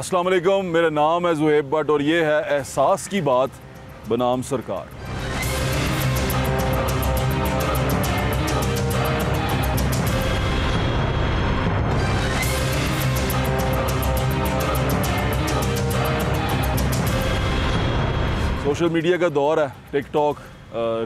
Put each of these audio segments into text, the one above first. अस्सलाम वालेकुम, मेरा नाम है ज़ुहैब बट और ये है एहसास की बात बनाम सरकार। सोशल मीडिया का दौर है, टिकटॉक,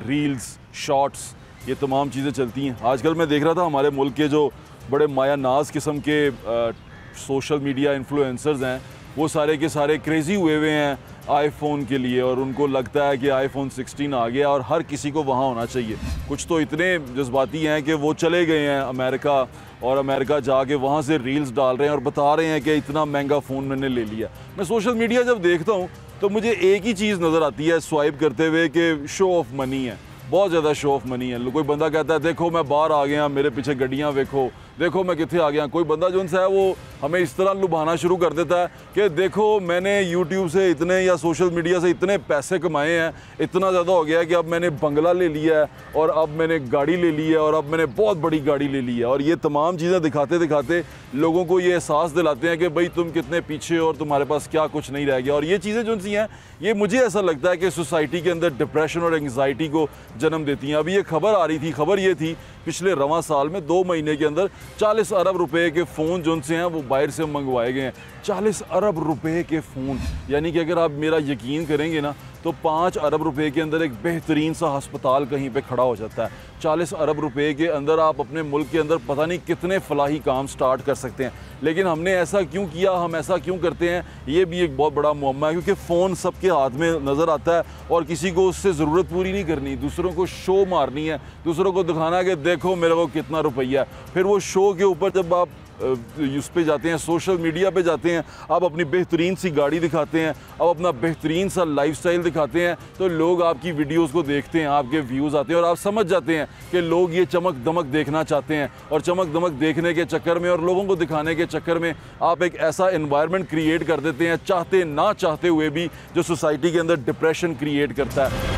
रील्स, शॉर्ट्स, ये तमाम चीज़ें चलती हैं। आजकल मैं देख रहा था हमारे मुल्क के जो बड़े माया नाज किस्म के सोशल मीडिया इन्फ्लुएंसर्स हैं वो सारे के सारे क्रेज़ी हुए हैं आईफोन के लिए और उनको लगता है कि आईफोन 16 आ गया और हर किसी को वहाँ होना चाहिए। कुछ तो इतने जज्बाती हैं कि वो चले गए हैं अमेरिका और अमेरिका जाके वहाँ से रील्स डाल रहे हैं और बता रहे हैं कि इतना महंगा फ़ोन मैंने ले लिया। मैं सोशल मीडिया जब देखता हूँ तो मुझे एक ही चीज़ नज़र आती है स्वाइप करते हुए कि शो ऑफ मनी है, बहुत ज़्यादा शो ऑफ मनी है। कोई बंदा कहता है देखो मैं बाहर आ गया, मेरे पीछे गड्डियाँ देखो, देखो मैं किथे आ गया। कोई बंदा जो है वो हमें इस तरह लुभाना शुरू कर देता है कि देखो मैंने YouTube से इतने या सोशल मीडिया से इतने पैसे कमाए हैं, इतना ज़्यादा हो गया है कि अब मैंने बंगला ले लिया है और अब मैंने गाड़ी ले ली है और अब मैंने बहुत बड़ी गाड़ी ले ली है। और ये तमाम चीज़ें दिखाते दिखाते लोगों को ये एहसास दिलाते हैं कि भाई तुम कितने पीछे और तुम्हारे पास क्या कुछ नहीं रह गया। और ये चीज़ें जो सी हैं ये मुझे ऐसा लगता है कि सोसाइटी के अंदर डिप्रेशन और एंग्जाइटी को जन्म देती हैं। अभी ये खबर आ रही थी, खबर ये थी पिछले रवां साल में 2 महीने के अंदर 40 अरब रुपए के फ़ोन जो उनसे हैं वो बाहर से मंगवाए गए हैं। 40 अरब रुपए के फ़ोन, यानी कि अगर आप मेरा यकीन करेंगे ना तो 5 अरब रुपए के अंदर एक बेहतरीन सा अस्पताल कहीं पे खड़ा हो जाता है। 40 अरब रुपए के अंदर आप अपने मुल्क के अंदर पता नहीं कितने फलाही काम स्टार्ट कर सकते हैं। लेकिन हमने ऐसा क्यों किया, हम ऐसा क्यों करते हैं, ये भी एक बहुत बड़ा मुअम्मा है क्योंकि फ़ोन सबके हाथ में नज़र आता है और किसी को उससे ज़रूरत पूरी नहीं करनी, दूसरों को शो मारनी है, दूसरों को दिखाना है कि देखो मेरे को कितना रुपया है। फिर वो शो के ऊपर जब आप उस पे जाते हैं, सोशल मीडिया पे जाते हैं, आप अपनी बेहतरीन सी गाड़ी दिखाते हैं, आप अपना बेहतरीन सा लाइफस्टाइल दिखाते हैं तो लोग आपकी वीडियोस को देखते हैं, आपके व्यूज़ आते हैं और आप समझ जाते हैं कि लोग ये चमक दमक देखना चाहते हैं। और चमक दमक देखने के चक्कर में और लोगों को दिखाने के चक्कर में आप एक ऐसा एनवायरनमेंट क्रिएट कर देते हैं चाहते ना चाहते हुए भी, जो सोसाइटी के अंदर डिप्रेशन क्रिएट करता है।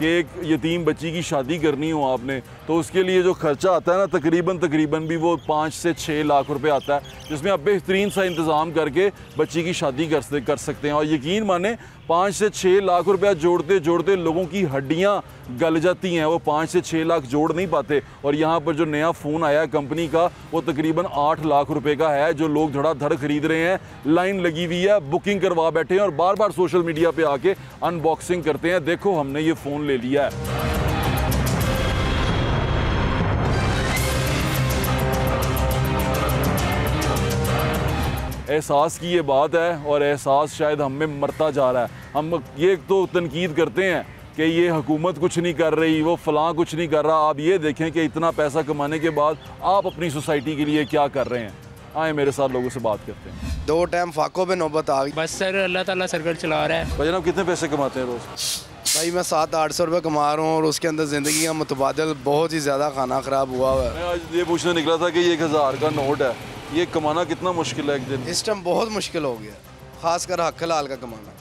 कि एक यतीम बच्ची की शादी करनी हो आपने तो उसके लिए जो खर्चा आता है ना तकरीबन भी वो 5 से 6 लाख रुपए आता है, जिसमें आप बेहतरीन सा इंतज़ाम करके बच्ची की शादी कर सकते हैं। और यकीन माने 5 से 6 लाख रुपया जोड़ते जोड़ते लोगों की हड्डियां गल जाती हैं, वो 5 से 6 लाख जोड़ नहीं पाते। और यहाँ पर जो नया फ़ोन आया कंपनी का वो तकरीबन 8 लाख रुपए का है जो लोग धड़ाधड़ खरीद रहे हैं, लाइन लगी हुई है, बुकिंग करवा बैठे हैं और बार बार सोशल मीडिया पर आके अनबॉक्सिंग करते हैं, देखो हमने ये फ़ोन ले लिया है। एहसास की ये बात है और एहसास शायद हम में मरता जा रहा है। हम ये तो तनकीद करते हैं कि ये हुकूमत कुछ नहीं कर रही, वो फलां कुछ नहीं कर रहा। आप ये देखें कि इतना पैसा कमाने के बाद आप अपनी सोसाइटी के लिए क्या कर रहे हैं। आए मेरे साथ लोगों से बात करते हैं। 2 टाइम फाकों पे नौबत आ गई बस सर, अल्लाह ताला सर्कल चला रहा है। भाई जनाब कितने पैसे कमाते हैं रोज़? भाई मैं 700-800 रुपये कमा रहा हूँ और उसके अंदर ज़िंदगी का मुतबादल बहुत ही ज़्यादा खाना ख़राब हुआ हुआ है। आज ये पूछने निकला था कि ये 1000 का नोट है, ये कमाना कितना मुश्किल है एक दिन? इस टाइम बहुत मुश्किल हो गया, खासकर हक हलाल का कमाना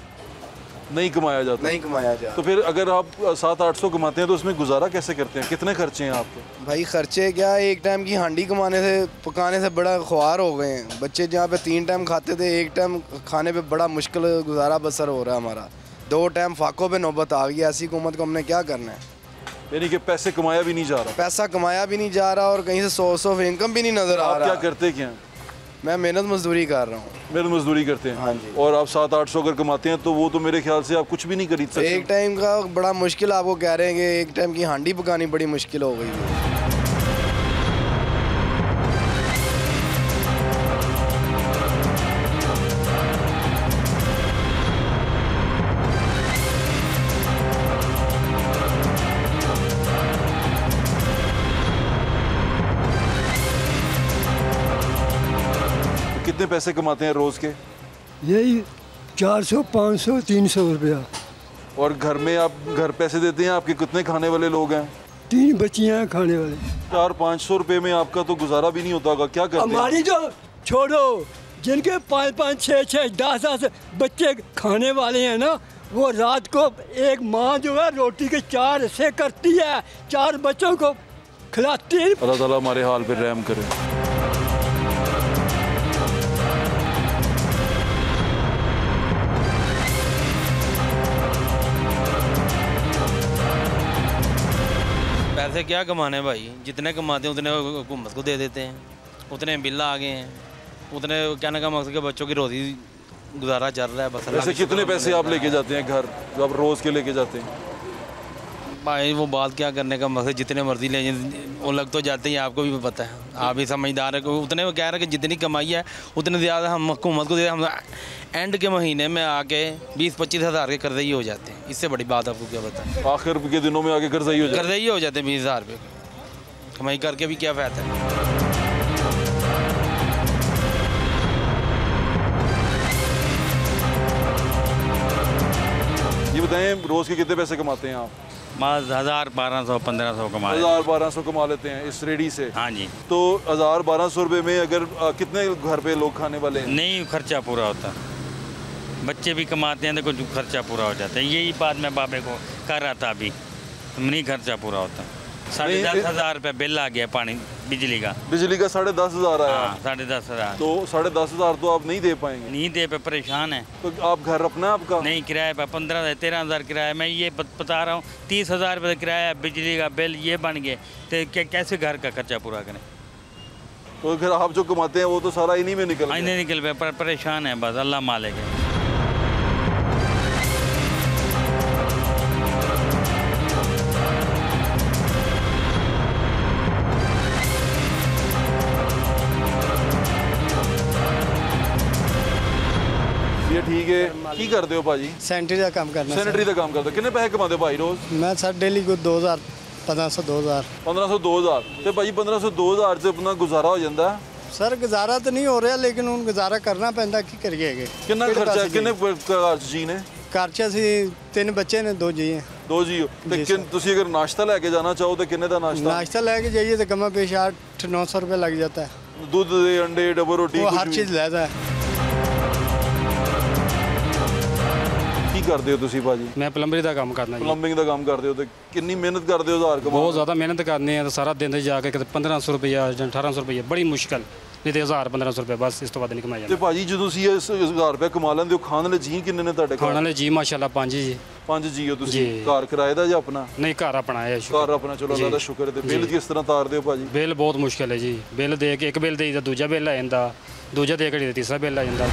नहीं कमाया जाता, नहीं कमाया जाता। तो फिर अगर आप 700-800 कमाते हैं तो उसमें गुजारा कैसे करते हैं? कितने खर्चे हैं आपके? भाई खर्चे क्या, एक टाइम की हांडी कमाने से पकाने से बड़ा ख्वार हो गए हैं। बच्चे जहाँ पे 3 टाइम खाते थे, 1 टाइम खाने पर बड़ा मुश्किल गुजारा बसर हो रहा है हमारा। 2 टाइम फाकों पर नौबत आ गई, ऐसी हुकूमत को हमने क्या करना है? यानी कि पैसे कमाया भी नहीं जा रहा, पैसा कमाया भी नहीं जा रहा और कहीं से सोर्स ऑफ इनकम भी नहीं नजर आ रहा। आप क्या करते क्या? मैं मेहनत मजदूरी कर रहा हूँ। मेहनत मजदूरी करते हैं? हाँ जी। और आप 700-800 अगर कमाते हैं तो वो तो मेरे ख्याल से आप कुछ भी नहीं खरीद सकते। एक टाइम का बड़ा मुश्किल, आपको कह रहे हैं कि 1 टाइम की हांडी पकानी बड़ी मुश्किल हो गई है। कितने पैसे कमाते हैं रोज़ के? यही 400-500-300 रुपया। और घर में आप घर पैसे देते हैं? आपके कितने खाने वाले लोग हैं? 3 बच्चियाँ हैं खाने वाले। 400-500 रुपये में आपका तो गुजारा भी नहीं होता होगा, क्या करते हैं? हमारी जो छोड़ो, जिनके 5-5, 6-6, 10-10 बच्चे खाने वाले हैं ना, वो रात को एक माँ जो है रोटी के 4 हिस्से करती है, 4 बच्चों को खिलाती है। अल्लाह ताला हमारे हाल पर रहम करे। पैसे क्या कमाने भाई, जितने कमाते हैं उतने हुकूमत को दे देते हैं, उतने बिल्ला आ गए हैं, उतने क्या ना कमा सके बच्चों की रोजी गुजारा चल रहा है बस। वैसे कितने पैसे आप लेके जाते हैं घर जो आप रोज़ के लेके जाते हैं? भाई वो बात क्या करने का मकसद, जितने मर्जी ले वो लग तो जाते हैं, आपको भी पता है, आप भी समझदार है। उतने वो कह रहे हैं कि जितनी कमाई है उतने ज़्यादा हम हुकूमत को दे, हम एंड के महीने में आके 20-25 हज़ार के कर्जे ही हो जाते हैं। इससे बड़ी बात आपको क्या बताएं, आखिर के दिनों में आके कर्जे ही हो जाते हैं, कर्जे ही हो जाते हैं 20 हज़ार रुपये के, कमाई करके भी क्या फ़ायदा है। ये बताएं रोज़ के कितने पैसे कमाते हैं आप? बस 1000-1200-1500 कमा, 1000-1200 कमा लेते हैं इस रेडी से। हाँ जी। तो 1000-1200 रुपये में अगर कितने घर पे लोग खाने वाले हैं? नहीं खर्चा पूरा होता, बच्चे भी कमाते हैं तो कुछ खर्चा पूरा हो जाता है। यही बात मैं बाबे को कर रहा था अभी, नहीं खर्चा पूरा होता। 10,500 रुपये बिल आ गया पानी बिजली का, बिजली का 10,500 आया। हाँ 10,500। तो 10,500 तो आप नहीं दे पाएंगे? नहीं दे पाए, परेशान है। तो आप घर अपना आपका नहीं, किराया पर 15-13 हज़ार किराया। मैं ये बता रहा हूँ 30,000 रुपये किराया, बिजली का बिल, ये बन गए तो कैसे घर का खर्चा पूरा करें? तो घर आप जो कमाते हैं वो तो सारा इन्हीं में निकल, इन्हीं निकल पाए, परेशान है बस। अल्लाह मालिक है। ठीक है, की करते हो भाजी? सैनिटरी का काम करना। सैनिटरी का काम करते हो? कितने पैसे कमाते हो भाई रोज? मैं सर डेली को 2,000-1,500-2,000। तो भाजी 1500-2,000 से अपना गुजारा हो जाता है? सर गुजारा तो नहीं हो रहा, लेकिन उन गुजारा करना पैंदा, की करिए। कितना खर्चा, कितने जी ने खर्चा सी? 3 बच्चे ने, 2 जी हैं। 2 जी हो तो तुसी अगर नाश्ता लेके जाना चाहो तो कितने का नाश्ता? नाश्ता लेके जाइए तो कमा पेश 800-900 रुपये लग जाता है। दूध, अंडे, डबल रोटी, हर चीज़ लेता है। ਕਰਦੇ ਹੋ ਤੁਸੀਂ ਭਾਜੀ? ਮੈਂ ਪਲੰਬਰੀ ਦਾ ਕੰਮ ਕਰਨਾ। ਪਲੰਬਿੰਗ ਦਾ ਕੰਮ ਕਰਦੇ ਹੋ ਤੇ ਕਿੰਨੀ ਮਿਹਨਤ ਕਰਦੇ ਹੋ? 1000 ਬਹੁਤ ਜ਼ਿਆਦਾ ਮਿਹਨਤ ਕਰਨੀ ਆ, ਸਾਰਾ ਦਿਨ ਜਾ ਕੇ ਕਿਤੇ 1500 ਰੁਪਏ ਜਾਂ 1800 ਰੁਪਏ ਬੜੀ ਮੁਸ਼ਕਲ, ਨਹੀਂ ਤੇ 1000-1500 ਰੁਪਏ ਬਸ, ਇਸ ਤੋਂ ਵੱਧ ਨਹੀਂ ਕਮਾਇਆ ਜਾਂਦਾ। ਤੇ ਭਾਜੀ ਜਦੋਂ ਤੁਸੀਂ 1000 ਰੁਪਏ ਕਮਾ ਲੈਂਦੇ ਹੋ, ਖਾਣ ਵਾਲੇ ਜੀ ਕਿੰਨੇ ਨੇ ਤੁਹਾਡੇ ਕੋਲ? ਖਾਣ ਵਾਲੇ ਜੀ ਮਾਸ਼ਾਅੱਲਾ 5 ਜੀ। 5 ਜੀ ਹੋ ਤੁਸੀਂ? ਘਰ ਕਿਰਾਏ ਦਾ ਜਾਂ ਆਪਣਾ? ਨਹੀਂ ਘਰ ਆਪਣਾ ਹੈ। ਘਰ ਆਪਣਾ, ਚਲੋ ਅੱਲਾ ਦਾ ਸ਼ੁਕਰ। ਤੇ ਬਿੱਲ ਕਿਸ ਤਰ੍ਹਾਂ ਤਾਰਦੇ ਹੋ ਭਾਜੀ? ਬਿੱਲ ਬਹੁਤ ਮੁਸ਼ਕਲ ਹੈ ਜੀ, ਬਿੱਲ ਦੇ ਕੇ ਇੱਕ ਬਿੱਲ ਦੇਈਦਾ, ਦੂਜਾ ਬਿੱਲ ਆ ਜਾਂਦਾ, ਦੂਜਾ ਦੇ ਕੇ ਤੀਸਰਾ ਬਿੱਲ ਆ ਜਾਂਦਾ।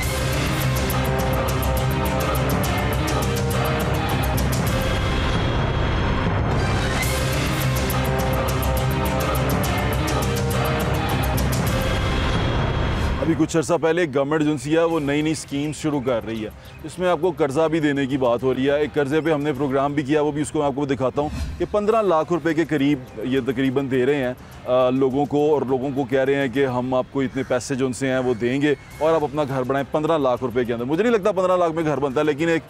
अभी कुछ अर्सा पहले गवर्नमेंट एजेंसी है वो नई नई स्कीम्स शुरू कर रही है, इसमें आपको कर्जा भी देने की बात हो रही है। एक कर्जे पे हमने प्रोग्राम भी किया, वो भी उसको मैं आपको दिखाता हूँ कि 15 लाख रुपए के करीब ये तकरीबन दे रहे हैं लोगों को, और लोगों को कह रहे हैं कि हम आपको इतने पैसे जो उनसे हैं वो देंगे और आप अपना घर बनाएं 15 लाख रुपये के अंदर। मुझे नहीं लगता 15 लाख में घर बनता है, लेकिन एक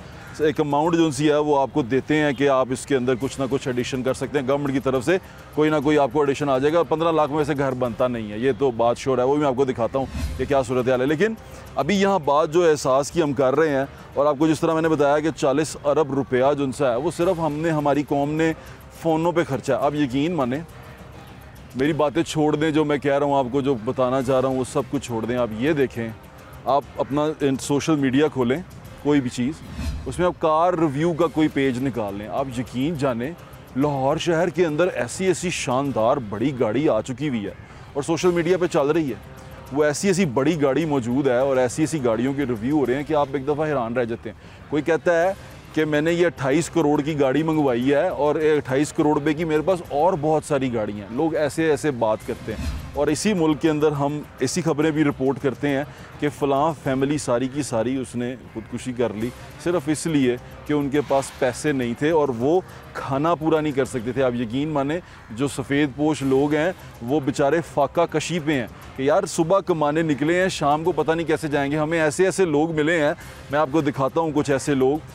अमाउंट जो है वो आपको देते हैं कि आप इसके अंदर कुछ ना कुछ एडिशन कर सकते हैं। गवर्नमेंट की तरफ से कोई ना कोई आपको एडिशन आ जाएगा। 15 लाख में वैसे घर बनता नहीं है, ये तो बात शोर है, वो भी मैं आपको दिखाता हूँ कि क्या सूरत हाल है। लेकिन अभी यहाँ बात जो एहसास की हम कर रहे हैं, और आपको जिस तरह मैंने बताया कि 40 अरब रुपया जो है वो सिर्फ हमने, हमारी कौम ने फ़ोनों पर खर्चा। आप यकीन माने, मेरी बातें छोड़ दें, जो मैं कह रहा हूँ आपको, जो बताना चाह रहा हूँ वो सब कुछ छोड़ दें। आप ये देखें, आप अपना सोशल मीडिया खोलें, कोई भी चीज़, उसमें आप कार रिव्यू का कोई पेज निकाल लें, आप यकीन जाने लाहौर शहर के अंदर ऐसी ऐसी शानदार बड़ी गाड़ी आ चुकी हुई है और सोशल मीडिया पे चल रही है। वो ऐसी ऐसी बड़ी गाड़ी मौजूद है और ऐसी ऐसी गाड़ियों के रिव्यू हो रहे हैं कि आप एक दफ़ा हैरान रह जाते हैं। कोई कहता है कि मैंने ये 28 करोड़ की गाड़ी मंगवाई है और 28 करोड़ रुपये की मेरे पास और बहुत सारी गाड़ियाँ, लोग ऐसे ऐसे बात करते हैं। और इसी मुल्क के अंदर हम ऐसी खबरें भी रिपोर्ट करते हैं कि फ़लाँ फैमिली सारी की सारी उसने खुदकुशी कर ली सिर्फ इसलिए कि उनके पास पैसे नहीं थे और वो खाना पूरा नहीं कर सकते थे। आप यकीन माने जो सफ़ेद पोश लोग हैं वो बेचारे फाका कशी पे हैं कि यार सुबह कमाने निकले हैं, शाम को पता नहीं कैसे जाएंगे। हमें ऐसे ऐसे लोग मिले हैं, मैं आपको दिखाता हूँ कुछ ऐसे लोग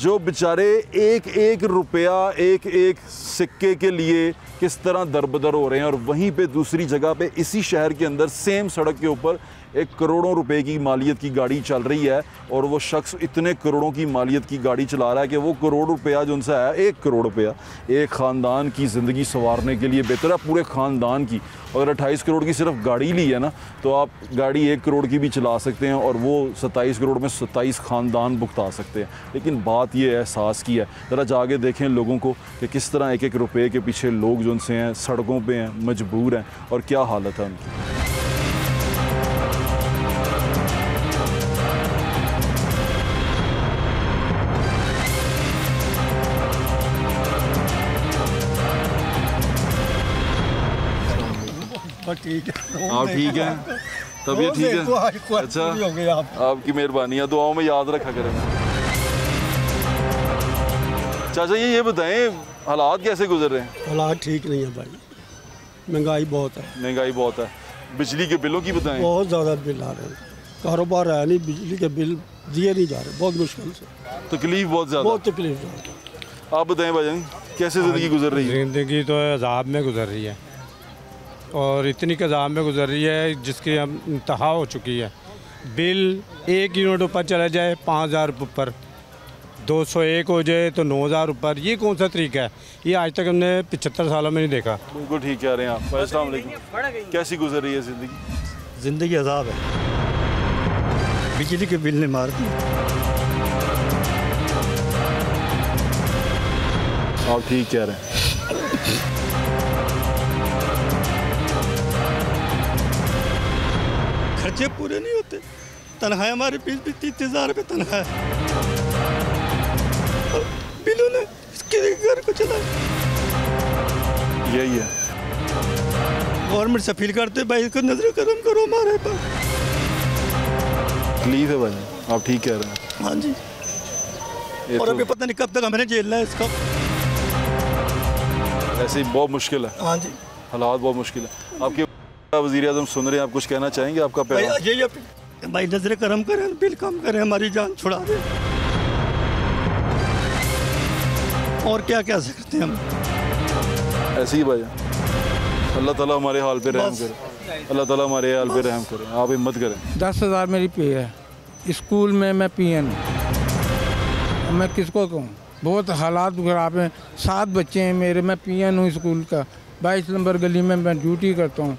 जो बेचारे एक रुपया, एक सिक्के के लिए किस तरह दरबदर हो रहे हैं। और वहीं पे दूसरी जगह पे इसी शहर के अंदर सेम सड़क के ऊपर एक करोड़ों रुपए की मालियत की गाड़ी चल रही है और वो शख्स इतने करोड़ों की मालियत की गाड़ी चला रहा है कि वो करोड़ रुपया जो उनसे है, 1 करोड़ रुपया एक ख़ानदान की ज़िंदगी संवारने के लिए बेहतर है, पूरे ख़ानदान की। अगर 28 करोड़ की सिर्फ गाड़ी ली है ना, तो आप गाड़ी 1 करोड़ की भी चला सकते हैं और वो 27 करोड़ में 27 ख़ानदान भुगता सकते हैं। लेकिन बात ये एहसास की है, ज़रा जाके देखें लोगों को कि किस तरह 1-1 रुपये के पीछे लोग जो उनसे हैं, सड़कों पर हैं, मजबूर हैं और क्या हालत है उनकी। ठीक है, आप ठीक हैं, तबीयत ठीक है, अच्छा आपकी मेहरबानी है, दुआओं में याद रखा करें। चाचा ये बताएं हालात कैसे गुजर रहे हैं? हालात ठीक नहीं है भाई, महंगाई बहुत है, महंगाई बहुत है। बिजली के बिलों की बताएं? बहुत ज़्यादा बिल आ रहे हैं, कारोबार है नहीं, बिजली के बिल दिए नहीं जा रहे, बहुत मुश्किल से, तकलीफ बहुत ज़्यादा, बहुत तकलीफ। आप बताएं भाई कैसे ज़िंदगी गुजर रही है? ज़िंदगी तो अज़ाब में गुजर रही है और इतनी कज़ाब में गुजर रही है जिसकी हम इंतहा हो चुकी है। बिल 1 यूनिट ऊपर चला जाए 5000 ऊपर, 201 हो जाए तो 9000 ऊपर, ये कौन सा तरीका है? ये आज तक हमने 75 सालों में नहीं देखा। बिल्कुल ठीक कह रहे हैं आप। अस्सलाम वालेकुम, कैसी गुजर रही है ज़िंदगी? ज़िंदगी अज़ाब है, बिजली के बिल ने मार दिया। आप ठीक कह रहे हैं। खर्चे पूरे नहीं होते, तनख्वाह हमारे पीस भी 30,000 रुपये तनख्वाह है, बिलों ने किसी घर को चला, यही है। गवर्नमेंट से अपील करते भाई इसको नजर करम करो, हमारे पास तकलीफ है भाई। आप ठीक कह रहे हैं। हाँ जी, और अभी पता नहीं कब तक हमें झेलना है इसका, ऐसे ही बहुत मुश्किल है। हाँ जी, हालात बहुत मुश्किल है। आपके वज़ीर-ए-आज़म सुन रहे हैं, आप कुछ कहना चाहेंगे? आपका पैगाम भाई, नजर करम करें, बिल कम करें, हमारी जान छुड़ा दें, और क्या कह सकते हैं हम? ऐसे ही भाई, अल्लाह ताला हमारे हाल पे रहम करे, अल्लाह ताला हमारे हाल पे रहम करे। आप हिम्मत करें। 10,000 मेरी पे है, स्कूल में मैं पीएन, मैं किसको कहूँ? बहुत हालात खराब हैं, 7 बच्चे हैं मेरे, मैं पीएन हूँ स्कूल का, 22 नंबर गली में मैं ड्यूटी करता हूँ,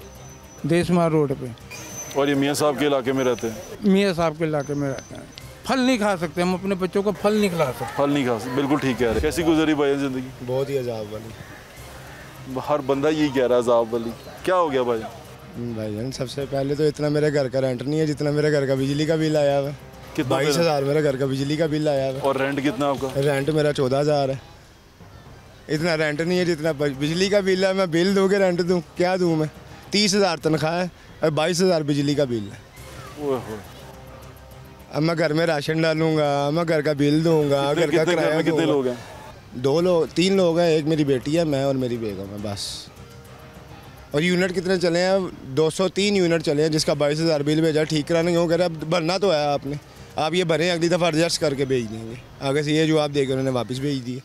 देशमार रोड पे। और ये मियाँ साहब के इलाके में रहते हैं? मियाँ साहब के इलाके में रहते हैं। फल नहीं खा सकते हम, अपने बच्चों को फल नहीं खिला सकते, फल नहीं खा सकते। बिल्कुल ठीक कह रहे हैं। कैसी गुजरी भाई ज़िंदगी? बहुत ही अजाब वाली, हर बंदा यही कह रहा है अजाब वाली। क्या हो गया भाई? भाईजान सबसे पहले तो इतना मेरे घर का रेंट नहीं है जितना मेरे घर का बिजली का बिल आया है। कितना? 22,000 मेरे घर का बिजली का बिल आया है। और रेंट कितना आपका? रेंट मेरा 14,000 है। इतना रेंट नहीं है जितना बिजली का बिल है। मैं बिल दूँगी, रेंट दूँ, क्या दूँ मैं? 30,000 तनख्वाह है और 22,000 बिजली का बिल है। अब मैं घर में राशन डालूंगा, मैं घर का बिल दूंगा, घर का किराया। कितने लोग हैं? 2 लोग 3 लोग हैं, एक मेरी बेटी है, मैं और मेरी बेगम है, बस। और यूनिट कितने चले हैं? 203 यूनिट चले हैं, जिसका 22,000 बिल भेजा। ठीक कराने क्यों कह रहे? अब भरना तो है आपने, आप ये भरें, अगली दफ़ा एडजस्ट करके भेज देंगे। आगे से ये जो आप देखे उन्होंने वापस भेज दिए।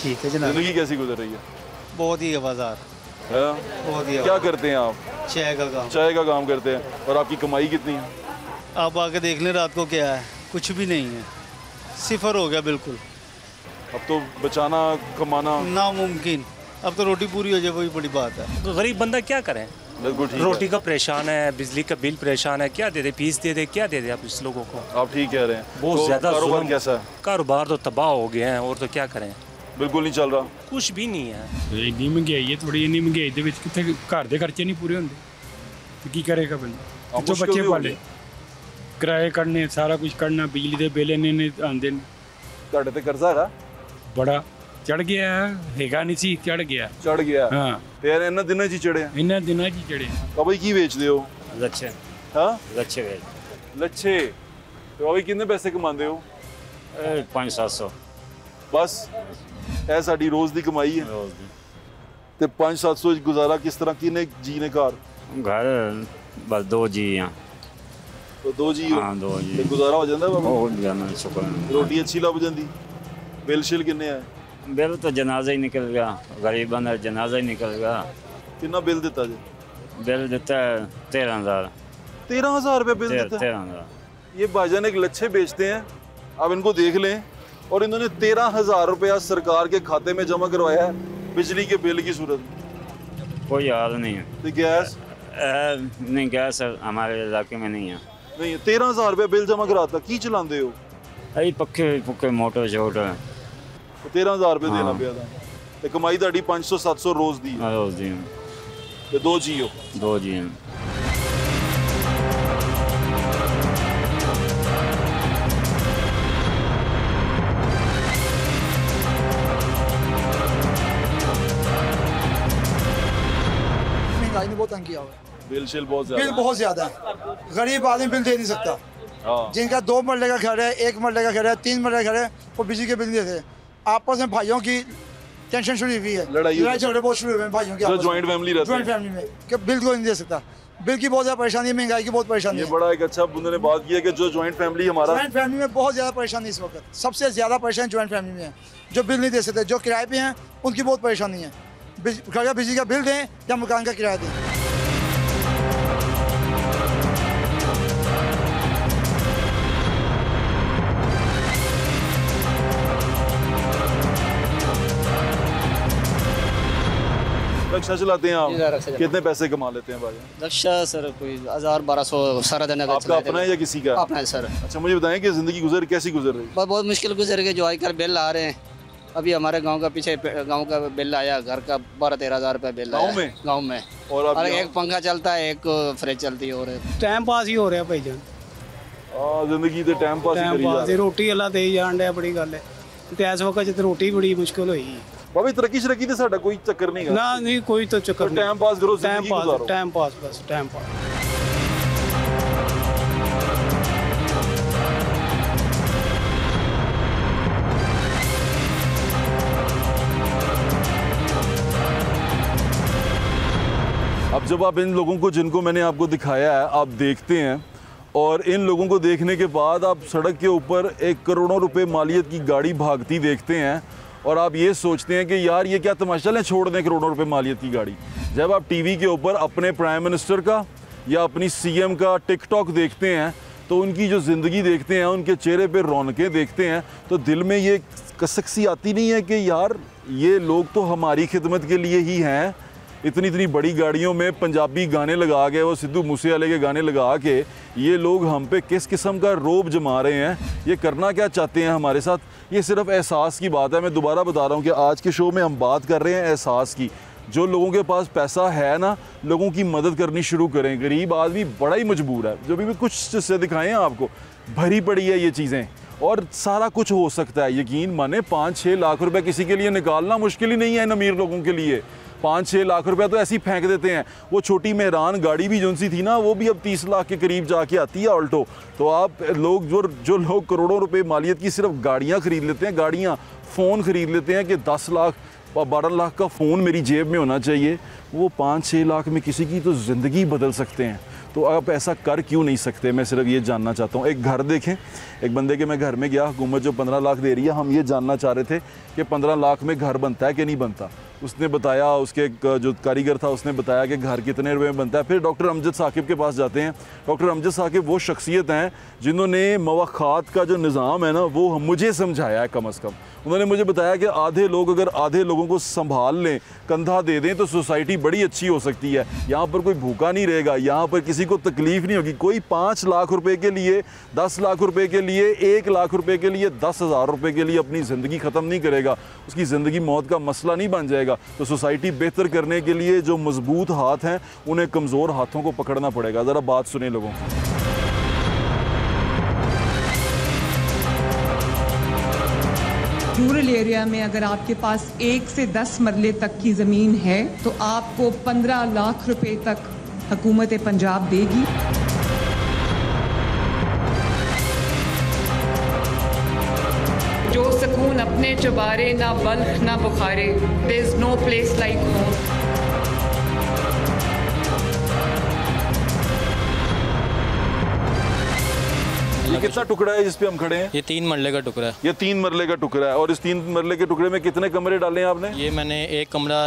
ठीक है जनाब। ज़िंदगी कैसी गुजर रही है? बहुत ही आवाज़ार है। बहुत ही। क्या करते हैं आप? चाय का काम। चाय का काम करते हैं। और आपकी कमाई कितनी है? आप आके देख लें रात को क्या है, कुछ भी नहीं है, सिफर हो गया बिल्कुल। अब तो बचाना कमाना नामुमकिन। अब तो रोटी पूरी हो जाए वही बड़ी बात है। तो गरीब बंदा क्या करें? रोटी का परेशान है, बिजली का बिल परेशान है, क्या दे दे? फीस दे दे, क्या दे दे आप इस लोगों को? आप ठीक कह रहे हैं। बहुत ज़्यादा कारोबार तो तबाह हो गए हैं, और तो क्या करें, बिल्कुल नहीं चल रहा, कुछ भी नहीं है। इन्नी महंगाई है, थोड़ी इन्नी महंगाई दे विच कित्थे घर दे खर्चे नहीं पूरे होंदे ते की करेगा बंदा? तो बच्चे पाले, किराए कढ़ने, सारा कुछ कढ़ना, बिजली दे बिल इन्ने आंदे ने, तुहाडे ते कर्जा है बड़ा चढ़ गया हैगा, नहीं सी चढ़ गया, चढ़ गया। हां फिर इन्ना दिनां च चढ़िया, इन्ना दिनां च चढ़िया। बाबा जी की बेचदे हो? लच्छे। हां लच्छे बेच, लच्छे। तो बाबा जी कितने पैसे कमांदे हो? 500-700 बस। ऐसा रोज़ की कमाई है। तो 500-700 गुजारा किस तरह की ने जी ने घर बस दो जी हैं तो दो जी हां दो जी गुजारा हो जांदा बाबा हो जाना शुक्र रोटी अच्छी लग जांदी बिल शिल किन्ने है बिल तो जनाजा ही निकल गया गरीबां दा जनाजा ही निकल गया कितना बिल देता जी बिल देता 13000 13000 रुपए बिल देता 13000 ये भाईजान एक लच्छे बेचते हैं आप इनको देख लें और इन्होंने 13000 रुपया सरकार के खाते में जमा करवाया है बिजली के बिल की सूरत में कोई हाल नहीं है तो गैस नहीं गैस हमारे इलाके में नहीं है नहीं 13000 रुपया बिल जमा कराता की चलाते हो अरे पक्के पक्के मोटर शोट 13000 रुपये देना पे तो कमाई ताकि 500-700 रोज़ दी रोज़ दी तो दो जी हो दो जी किया बिल बहुत ज्यादा है गरीब आदमी बिल दे नहीं सकता जिनका 2 मरले का घर है 1 मरले का घर है 3 मरले का घर है वो बिजली के बिल नहीं देते आपस में भाइयों की टेंशन शुरू हुई है लड़ाई झगड़े बहुत शुरू हुए हैं भाइयों के जॉइंट फैमिली में कि बिल को नहीं दे सकता बिल की बहुत ज्यादा परेशानी है महंगाई की बहुत परेशानी है बड़ा एक अच्छा उन्होंने बात की है कि जो जॉइंट फैमिली हमारा जॉइंट फैमिली में बहुत ज्यादा परेशानी इस वक्त सबसे ज्यादा परेशानी जॉइंट फैमिली में है जो बिल नहीं दे सकते जो किराए पे हैं उनकी बहुत परेशानी है बिजली का बिल दें या मकान का किराया दें रक्षा चलाते हैं आप कितने पैसे कमा लेते हैं भाई रक्षा सर कोई 1000-1200 सारा दिन आपका अपना है या किसी का अपना है सर अच्छा मुझे बताएं कि ज़िंदगी गुजर कैसी गुजर रही है बहुत मुश्किल गुजर के जो आजकल बिल आ रहे हैं अभी हमारे गांव का पीछे गांव का बिल आया घर का 12-13 हज़ार रुपया बिल आया गाँव में और एक पंखा चलता है एक फ्रिज चलती है और टाइम पास ही हो रहा है भाई जान जिंदगी तो टाइम पास रोटी अल्लाह दे जान डे बड़ी गल है तो इस वक्त तो रोटी बड़ी मुश्किल हुई है भाभी तरक्की तो साडा कोई चक्कर नहीं ना नहीं कोई तो चक्कर नहीं टाइम पास करो जिंदगी गुजारो टाइम पास बस टाइम पास अब जब आप इन लोगों को जिनको मैंने आपको दिखाया है आप देखते हैं और इन लोगों को देखने के बाद आप सड़क के ऊपर एक करोड़ों रुपए मालियत की गाड़ी भागती देखते हैं और आप ये सोचते हैं कि यार ये क्या तमाशा है छोड़ दें करोड़ों रुपए मालियत की गाड़ी जब आप टीवी के ऊपर अपने प्राइम मिनिस्टर का या अपनी सीएम का टिकटॉक देखते हैं तो उनकी जो ज़िंदगी देखते हैं उनके चेहरे पर रौनकें देखते हैं तो दिल में ये कसक सी आती नहीं है कि यार ये लोग तो हमारी खिदमत के लिए ही हैं इतनी इतनी बड़ी गाड़ियों में पंजाबी गाने लगा के वो सिद्धू मूसेवाले के गाने लगा के ये लोग हम पे किस किस्म का रोब जमा रहे हैं ये करना क्या चाहते हैं हमारे साथ ये सिर्फ एहसास की बात है मैं दोबारा बता रहा हूँ कि आज के शो में हम बात कर रहे हैं एहसास की जो लोगों के पास पैसा है ना लोगों की मदद करनी शुरू करें गरीब आदमी बड़ा ही मजबूर है जो भी कुछ से दिखाएँ आपको भरी पड़ी है ये चीज़ें और सारा कुछ हो सकता है यकीन माने 5-6 लाख रुपये किसी के लिए निकालना मुश्किल ही नहीं है इन अमीर लोगों के लिए 5-6 लाख रुपया तो ऐसे ही फेंक देते हैं वो छोटी मेहरान गाड़ी भी जोनसी थी ना वो भी अब 30 लाख के करीब जाके आती है ऑल्टो तो आप लोग जो लोग करोड़ों रुपए मालियत की सिर्फ गाड़ियां खरीद लेते हैं गाड़ियां फ़ोन ख़रीद लेते हैं कि 10 लाख 12 लाख का फ़ोन मेरी जेब में होना चाहिए वो 5-6 लाख में किसी की तो ज़िंदगी बदल सकते हैं तो आप ऐसा कर क्यों नहीं सकते मैं सिर्फ ये जानना चाहता हूँ एक घर देखें एक बंदे के मैं घर में गया हुकूमत जो 15 लाख दे रही है हम ये जानना चाह रहे थे कि 15 लाख में घर बनता है कि नहीं बनता उसने बताया उसके जो कारीगर था उसने बताया कि घर कितने रुपए में बनता है फिर डॉक्टर अमजद साकिब के पास जाते हैं डॉक्टर अमजद साकिब वो शख्सियत हैं जिन्होंने मवाखात का जो निज़ाम है ना वो मुझे समझाया है कम से कम उन्होंने मुझे बताया कि आधे लोग अगर आधे लोगों को संभाल लें कंधा दे दें तो सोसाइटी बड़ी अच्छी हो सकती है यहाँ पर कोई भूखा नहीं रहेगा यहाँ पर किसी को तकलीफ़ नहीं होगी कोई 5 लाख रुपए के लिए 10 लाख रुपए के लिए 1 लाख रुपए के लिए 10,000 रुपए के लिए अपनी ज़िंदगी ख़त्म नहीं करेगा उसकी ज़िंदगी मौत का मसला नहीं बन जाएगा तो सोसाइटी बेहतर करने के लिए जो मजबूत हाथ हैं उन्हें कमज़ोर हाथों को पकड़ना पड़ेगा ज़रा बात सुने लोगों को रूरल एरिया में अगर आपके पास 1 से 10 मरले तक की ज़मीन है तो आपको 15 लाख रुपए तक हकूमत ए पंजाब देगी जो सुकून वतन अपने चबारे ना बल्ख ना बुखारे, there is no place like home. ये कितना टुकड़ा है जिस पे हम खड़े हैं? ये 3 मरले का टुकड़ा है। ये 3 मरले का टुकड़ा है। और इस 3 मरले के टुकड़े में कितने कमरे डाले हैं आपने? ये मैंने 1 कमरा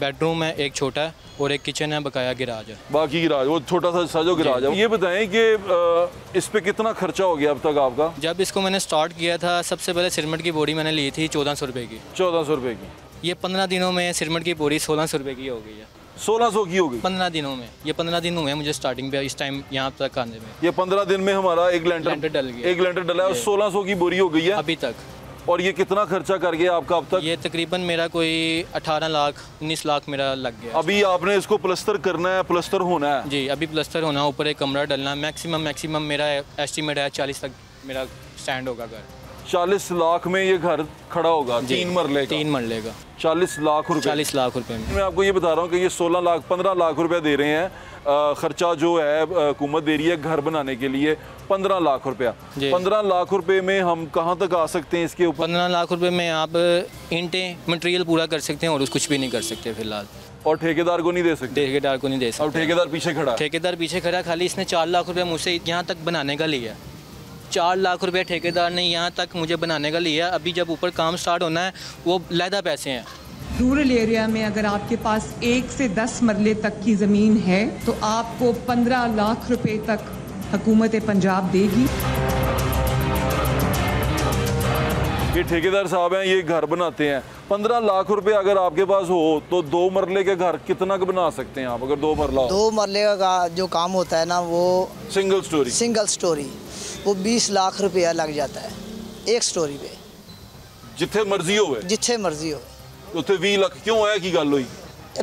बेडरूम है, 1 छोटा है और 1 किचन है, बकाया गिराज है, बाकी गिराज वो छोटा सा साजो गिराज है। ये बताएं कि इस पे कितना खर्चा हो गया अब तक आपका? जब इसको मैंने स्टार्ट किया था सबसे पहले सिरमेंट की बोरी मैंने ली थी 1400 रुपये की। 1400 रुपये की? ये 15 दिनों में सिरमेंट की बोरी 1600 रुपये की हो गई है। 1600 की होगी 15 दिनों में। ये 15 दिन हुए मुझे स्टार्टिंग पे इस टाइम यहाँ तक आने में। ये 15 दिन में हमारा एक लेंटर डला है। 1600 की बोरी हो गई है अभी तक। और ये कितना खर्चा कर गया आपका अब तक? ये तकरीबन मेरा कोई 18 लाख 19 लाख मेरा लग गया। अभी आपने इसको प्लस्तर करना है, प्लस्तर होना है। जी अभी प्लस्तर होना, ऊपर एक कमरा डलना। मैक्सिमम मेरा एस्टिमेट है 40 तक मेरा स्टैंड होगा घर। 40 लाख में ये घर खड़ा होगा, 3 मरले का। 40 लाख रुपए। 40 लाख रुपए में मैं आपको ये बता रहा हूँ कि ये 16 लाख 15 लाख रुपए दे रहे हैं खर्चा जो है हुकूमत दे रही है घर बनाने के लिए 15 लाख रुपया। 15 लाख रुपए में हम कहाँ तक आ सकते हैं इसके ऊपर? 15 लाख रुपए में आप ईंटें मटेरियल पूरा कर सकते हैं और कुछ भी नहीं कर सकते फिलहाल। और ठेकेदार को नहीं दे सकते? ठेकेदार को नहीं दे सकते। और ठेकेदार पीछे खड़ा? ठेकेदार पीछे खड़ा। खाली इसने 4 लाख रुपया मुझसे यहाँ तक बनाने का लिया। 4 लाख रुपया ठेकेदार ने यहाँ तक मुझे बनाने का लिया। अभी जब ऊपर काम स्टार्ट होना है वो लहदा पैसे हैं। रूरल एरिया में अगर आपके पास 1 से 10 मरले तक की ज़मीन है तो आपको 15 लाख रुपए तक हकूमत ए पंजाब देगी। ये ठेकेदार साहब हैं, ये घर बनाते हैं। 15 लाख रुपए अगर आपके पास हो तो 2 मरले के घर कितना का बना सकते हैं आप? अगर 2 मरला, 2 मरले का जो काम होता है ना वो सिंगल स्टोरी वो 20 लाख रुपया लग जाता है एक स्टोरी पे। जिथे मर्जी होवे उथे 20 लाख क्यों आया की गल हुई?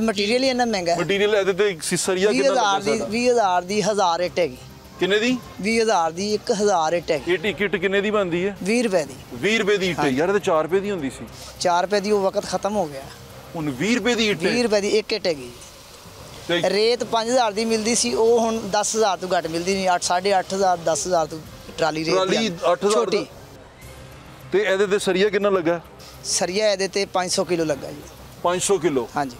मटीरियल ही इतना महंगा है। मटीरियल है ते सिसरिया कितना है? 20000 दी 1000 ईट है। कितने दी? 20000 दी 1000 ईट है। ईट टिकट कितने दी बनदी है? 20 रुपए दी। 20 रुपए दी ईट है यार। ये 4 रुपए दी हुंदी सी। 4 रुपए दी वो वक्त खत्म हो गया। हुन 20 रुपए दी ईट है। 20 रुपए दी एक ईट हैगी। रेत 5000 दी मिलदी सी वो हुन 10000 तो घट मिलदी नहीं। 8,500 10000 तो ट्राली रेत 8000 छोटी। ते एदे ते सरिया कितना लगा? सरिया एदे ते 500 किलो लगा जी। 500 किलो? हां जी।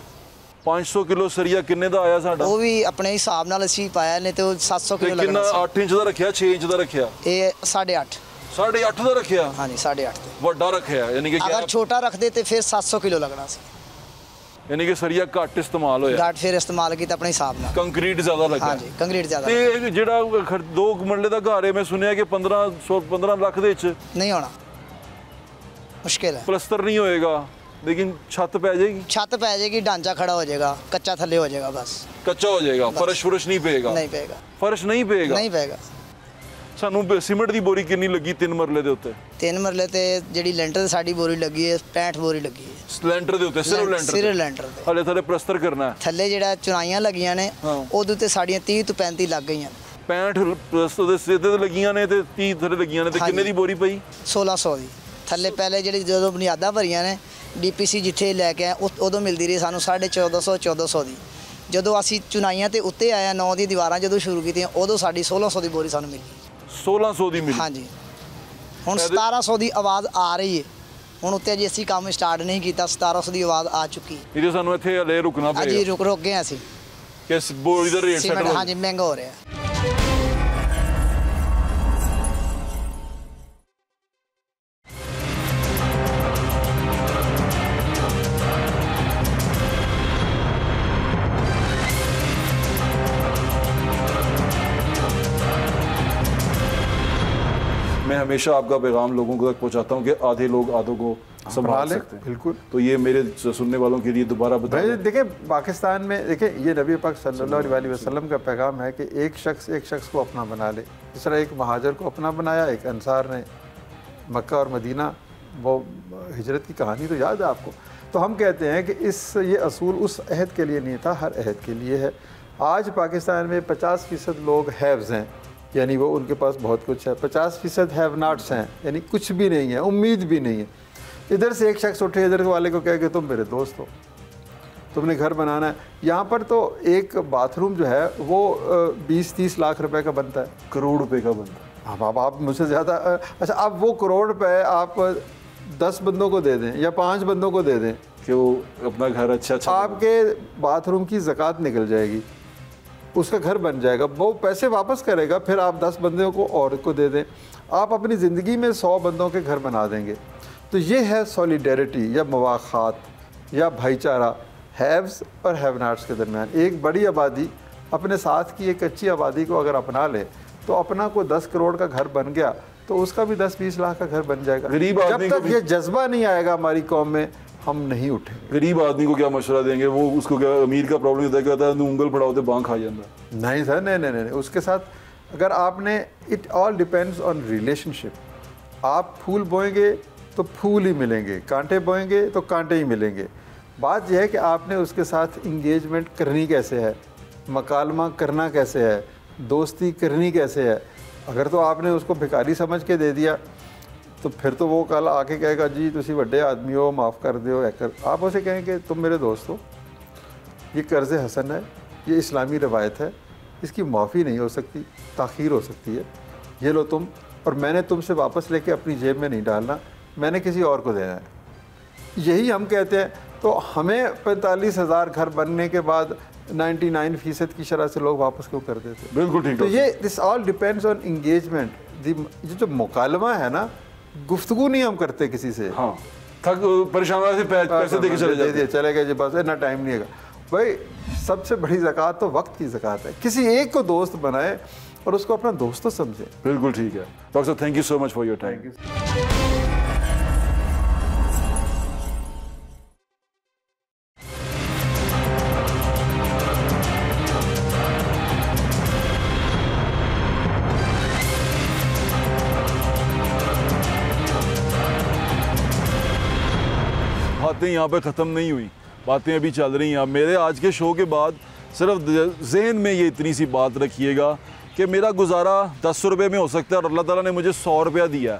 500 किलो सरिया किन्ने दा आया साडा? वो भी अपने हिसाब नाल असी पाया ने ते 700 किलो लगा। कितना 8 इंच दा रखया 6 इंच दा रखया? ए 8.5 8.5 दा रखया। हां जी 8.5 ते बड़ा रखया यानी कि अगर छोटा रख दे ते फिर 700 किलो लगना सी। यानी कि सरिया घट इस्तेमाल होया। घट फिर इस्तेमाल कीता अपने हिसाब नाल। कंक्रीट ज्यादा लगा। हां जी कंक्रीट ज्यादा। ते जेड़ा 2 मरले दा घर है मैं सुनया कि 15 लाख दे विच नहीं होना मुश्किल है। प्लस्तर नहीं होएगा लेकिन छत पै जाएगी। छत पै जाएगी, ढांचा खड़ा हो जाएगा, कच्चा थल्ले हो जाएगा बस। कच्चा हो जाएगा, फर्श फुरश नहीं पेगा। नहीं पेगा फर्श नहीं पेगा। नहीं पेगा। सानू सीमेंट दी बोरी कितनी लगी 3 मरले दे उत्ते? 3 मरले ते जेड़ी लेंटर दी साडी बोरी लगी है 65 बोरी लगी है। लेंटर दे उत्ते सिर्फ लेंटर ते हले थले प्लस्तर करना है। थले जेड़ा चुनाइयां लगियां ने ओदे ते साडीयां 30 तो 35 लग गईयां। 65 प्लस्तर दे सीधे लगियां ने ते 30 थले लगियां ने। ते कितने दी बोरी पई? 1600 दी। थले पहले जेड़ी जदों बुनियादां भरियां ने डीपीसी जिथे लैके आए ओदों मिलदी रही सानू 1450 1400 दी। जदों असी चुनाइयां ते उत्ते आया 9 दी दीवारां जदों शुरू कीतियां ओदों साडी 1600 दी बोरी सानू मिली। 1600 दी मिली। हाँ जी हुण 1700 दी आवाज़ आ रही है। हुण उत्ते जी असी काम स्टार्ट नहीं किया 1700 दी आवाज़ आ चुकी है। ये सानू इत्थे हले रुकना पड़ेगा। जी रुक गए असी किस बोरी दा रेट सेट हो। हाँ जी महंगा हो रहा है। हमेशा आपका पैगाम लोगों को तक पहुंचाता हूं कि आधे लोग आधों को संभाल सकते हैं। बिल्कुल। तो ये मेरे सुनने वालों के लिए दोबारा बताइए। देखिए पाकिस्तान में देखिए ये नबी पाक सल्लल्लाहु अलैहि वसल्लम का पैगाम है कि एक शख्स को अपना बना ले। इस तरह एक महाजर को अपना बनाया, एक अंसार ने मक्का और मदीना। वो हिजरत की कहानी तो याद है आपको। तो हम कहते हैं कि इस ये असूल उस अहद के लिए नहीं था, हर अहद के लिए है। आज पाकिस्तान में 50% लोग हैव्ज़ हैं यानी वो उनके पास बहुत कुछ है। 50% हैव नॉट्स हैं यानी कुछ भी नहीं है, उम्मीद भी नहीं है। इधर से एक शख्स उठे इधर वाले को कह के तुम मेरे दोस्त हो, तुमने घर बनाना है। यहाँ पर तो एक बाथरूम जो है वो 20-30 लाख रुपए का बनता है, करोड़ रुपए का बनता है। अब आप मुझसे ज़्यादा अच्छा, अब वो करोड़ रुपए आप 10 बंदों को दे दें या 5 बंदों को दे दें कि वो अपना घर अच्छा आपके बाथरूम की ज़कात निकल जाएगी, उसका घर बन जाएगा, वो पैसे वापस करेगा, फिर आप 10 बंदों को और को दे दें, आप अपनी ज़िंदगी में 100 बंदों के घर बना देंगे। तो ये है सॉलिडेरिटी या मवाखात या भाईचारा हैव्स और हैव नॉट्स के दरमियान। एक बड़ी आबादी अपने साथ की एक अच्छी आबादी को अगर अपना ले तो अपना को 10 करोड़ का घर बन गया तो उसका भी 10-20 लाख का घर बन जाएगा। गरीब आदमी जब तक ये जज्बा नहीं आएगा हमारी कौम में, हम नहीं उठे। गरीब आदमी को क्या मशवरा देंगे, वो उसको क्या अमीर का प्रॉब्लम होता है, कहता है उंगल पड़ा होता है बांग खा जाता। नहीं सर, नहीं। उसके साथ अगर आपने, it all depends on relationship. आप फूल बोएंगे तो फूल ही मिलेंगे, कांटे बोएंगे तो कांटे ही मिलेंगे। बात यह है कि आपने उसके साथ इंगेजमेंट करनी कैसे है, मकालमा करना कैसे है, दोस्ती करनी कैसे है। अगर तो आपने उसको भिखारी समझ के दे दिया तो फिर तो वो कल आके कहेगा जी तुसी बड़े आदमी हो, माफ़ कर दो। आप उसे कहें कि तुम मेरे दोस्त हो, ये कर्ज़ हसन है, ये इस्लामी रवायत है, इसकी माफ़ी नहीं हो सकती, ताख़ीर हो सकती है, ये लो तुम, और मैंने तुमसे वापस लेके अपनी जेब में नहीं डालना, मैंने किसी और को देना है। यही हम कहते हैं। तो हमें 45,000 घर बनने के बाद 99% की शरह से लोग वापस क्यों कर देते? बिल्कुल ठीक। तो ये this all depends on engagement. ये जो मुकालमा है ना, गुफ्तगू नहीं हम करते किसी से। हाँ, थक परेशान से पैसे देके चले जाते, चले गए जी, बस इतना टाइम नहीं है भाई। सबसे बड़ी ज़कात तो वक्त की ज़कात है। किसी एक को दोस्त बनाए और उसको अपना दोस्त तो समझे। बिल्कुल ठीक है डॉक्टर साहब, thank you so much for your time. बातें यहाँ पे ख़त्म नहीं हुई, बातें अभी चल रही हैं। मेरे आज के शो के बाद सिर्फ जहन में ये इतनी सी बात रखिएगा कि मेरा गुजारा 10 रुपये में हो सकता है और अल्लाह ताला ने मुझे 100 रुपया दिया है,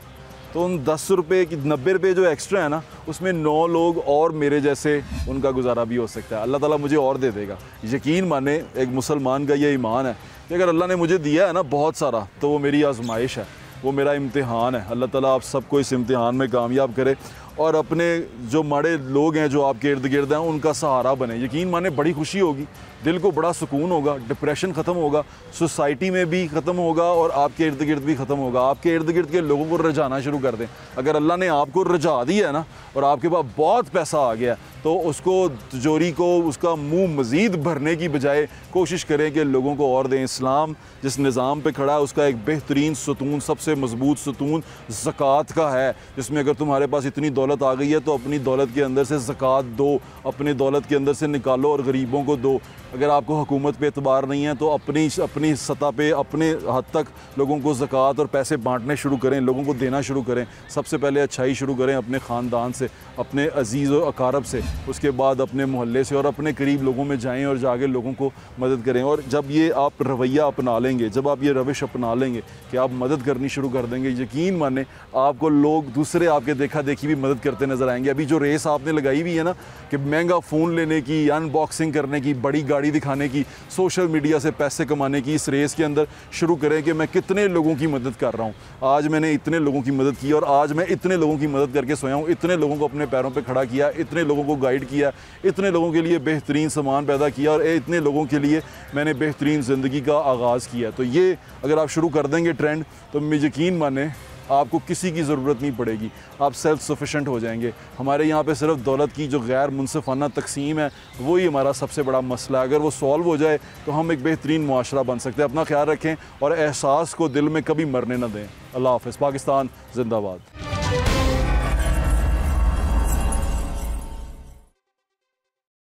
तो उन 10 रुपये की 90 रुपये जो एक्स्ट्रा है ना, उसमें 9 लोग और मेरे जैसे उनका गुजारा भी हो सकता है। अल्लाह ताला मुझे और दे देगा। यकीन माने, एक मुसलमान का ये ईमान है कि अगर अल्लाह ने मुझे दिया है ना बहुत सारा, तो वो मेरी आजमाइश है, वो मेरा इम्तिहान है। अल्लाह ताला आप सबको इस इम्तिहान में कामयाब करे और अपने जो माड़े लोग हैं जो आपके इर्द गिर्द हैं उनका सहारा बने। यकीन माने बड़ी खुशी होगी, दिल को बड़ा सुकून होगा, डिप्रेशन ख़त्म होगा, सोसाइटी में भी ख़त्म होगा और आपके इर्द गिर्द भी ख़त्म होगा। आपके इर्द गिर्द के लोगों को रजाना शुरू कर दें। अगर अल्लाह ने आपको रजा दिया है ना और आपके पास बहुत पैसा आ गया, तो उसको, तिजोरी को, उसका मुंह मज़ीद भरने की बजाय कोशिश करें कि लोगों को और दें। इस्लाम जिस निज़ाम पे खड़ा है उसका एक बेहतरीन सतून, सबसे मजबूत सतून ज़कात का है, जिसमें अगर तुम्हारे पास इतनी दौलत आ गई है तो अपनी दौलत के अंदर से ज़कात दो, अपने दौलत के अंदर से निकालो और गरीबों को दो। अगर आपको हुकूमत पे एतबार नहीं है तो अपनी सतह पे, अपने हद तक लोगों को ज़कात और पैसे बांटने शुरू करें, लोगों को देना शुरू करें। सबसे पहले अच्छाई शुरू करें अपने ख़ानदान से, अपने अजीज़ और अकारब से, उसके बाद अपने मोहल्ले से, और अपने करीब लोगों में जाएं और जाके लोगों को मदद करें। और जब ये आप रवैया अपना लेंगे, जब आप ये रविश अपना लेंगे कि आप मदद करनी शुरू कर देंगे, यकीन माने आपको लोग दूसरे आपके देखा देखी भी मदद करते नज़र आएंगे। अभी जो रेस आपने लगाई हुई है ना कि महंगा फ़ोन लेने की, अनबॉक्सिंग करने की, बड़ी गाड़ी दिखाने की, सोशल मीडिया से पैसे कमाने की, इस रेस के अंदर शुरू करें कि मैं कितने लोगों की मदद कर रहा हूँ। आज मैंने इतने लोगों की मदद की और आज मैं इतने लोगों की मदद करके सोया हूँ, इतने लोगों को अपने पैरों पर खड़ा किया, इतने लोगों को गाइड किया, इतने लोगों के लिए बेहतरीन सामान पैदा किया और इतने लोगों के लिए मैंने बेहतरीन ज़िंदगी का आगाज़ किया। तो ये अगर आप शुरू कर देंगे ट्रेंड, तो मैं यकीन माने आपको किसी की ज़रूरत नहीं पड़ेगी, आप सेल्फ सफिशेंट हो जाएंगे। हमारे यहाँ पे सिर्फ दौलत की जो गैर मुनसिफाना तकसीम है वही हमारा सबसे बड़ा मसला है। अगर वो सॉल्व हो जाए तो हम एक बेहतरीन मुआशरा बन सकते हैं। अपना ख्याल रखें और एहसास को दिल में कभी मरने ना दें। अल्लाह हाफ़िज़। पाकिस्तान जिंदाबाद।